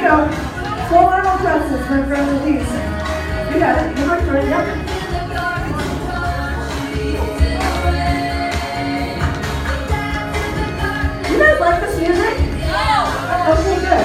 Tito, full level presses, my friend Elise. You got it. You're my friend. Yep. You guys like this music? Yeah. Okay, good.